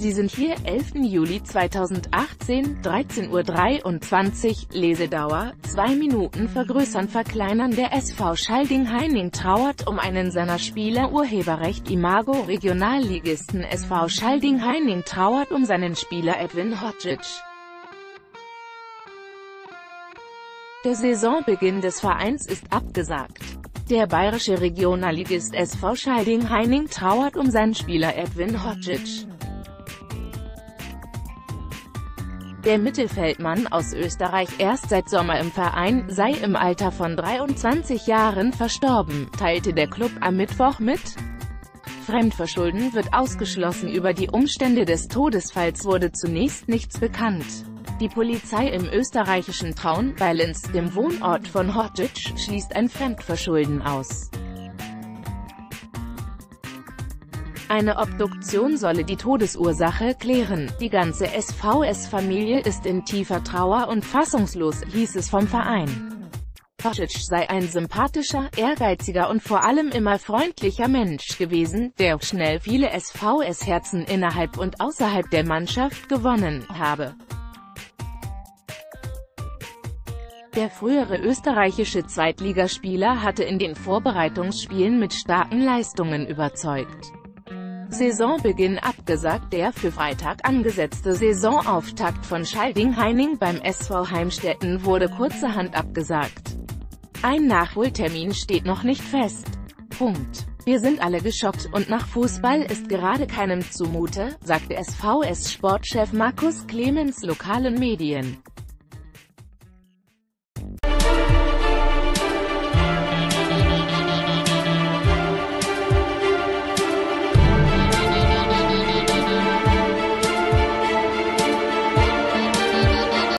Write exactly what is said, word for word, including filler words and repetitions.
Sie sind hier, elfter Juli zweitausendachtzehn, dreizehn Uhr dreiundzwanzig, Lesedauer, zwei Minuten, vergrößern, verkleinern. Der S V Schalding-Heining trauert um einen seiner Spieler. Urheberrecht Imago. Regionalligisten S V Schalding-Heining trauert um seinen Spieler Edvin Hodzic. Der Saisonbeginn des Vereins ist abgesagt. Der bayerische Regionalligist S V Schalding-Heining trauert um seinen Spieler Edvin Hodzic. Der Mittelfeldmann aus Österreich, erst seit Sommer im Verein, sei im Alter von dreiundzwanzig Jahren verstorben, teilte der Club am Mittwoch mit. Fremdverschulden wird ausgeschlossen. Über die Umstände des Todesfalls wurde zunächst nichts bekannt. Die Polizei im österreichischen Traun, bei Linz, dem Wohnort von Hodzic, schließt ein Fremdverschulden aus. Eine Obduktion solle die Todesursache klären. Die ganze S V S-Familie ist in tiefer Trauer und fassungslos, hieß es vom Verein. Hodzic sei ein sympathischer, ehrgeiziger und vor allem immer freundlicher Mensch gewesen, der schnell viele S V S-Herzen innerhalb und außerhalb der Mannschaft gewonnen habe. Der frühere österreichische Zweitligaspieler hatte in den Vorbereitungsspielen mit starken Leistungen überzeugt. Saisonbeginn abgesagt. Der für Freitag angesetzte Saisonauftakt von Schalding-Heining beim S V Heimstetten wurde kurzerhand abgesagt. Ein Nachholtermin steht noch nicht fest. Punkt. Wir sind alle geschockt und nach Fußball ist gerade keinem zumute, sagte S V S-Sportchef Markus Clemens lokalen Medien.